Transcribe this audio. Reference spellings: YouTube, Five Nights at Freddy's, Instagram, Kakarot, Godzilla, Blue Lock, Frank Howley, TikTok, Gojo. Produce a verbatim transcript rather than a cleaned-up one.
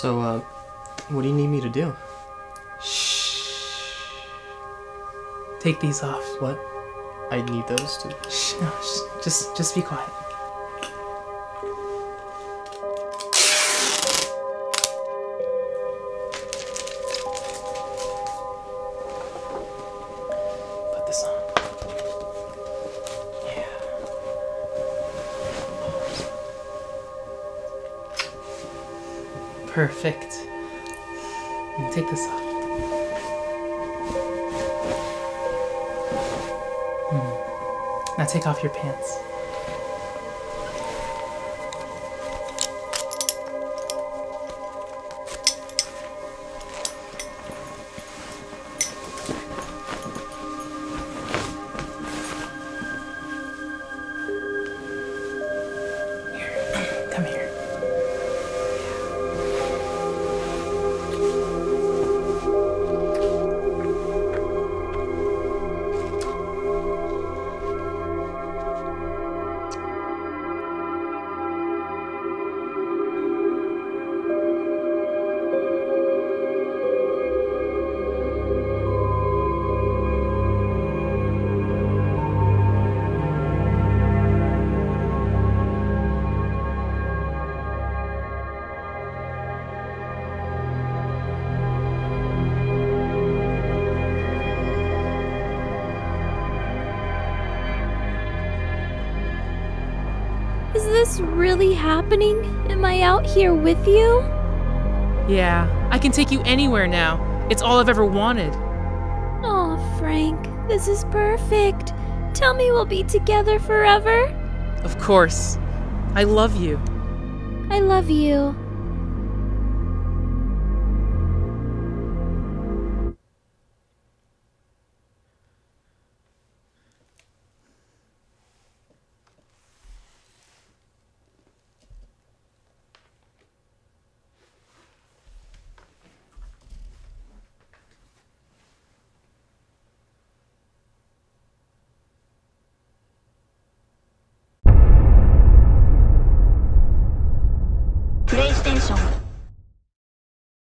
So, uh, what do you need me to do? Shh. Take these off. What? I need those too. Shh. No, sh just, just be quiet. Put this on. Yeah. Perfect. And take this off. Now take off your pants. Here, come here. Is this really happening? Am I out here with you? Yeah, I can take you anywhere now. It's all I've ever wanted. Aw, oh, Frank, this is perfect. Tell me we'll be together forever. Of course. I love you. I love you.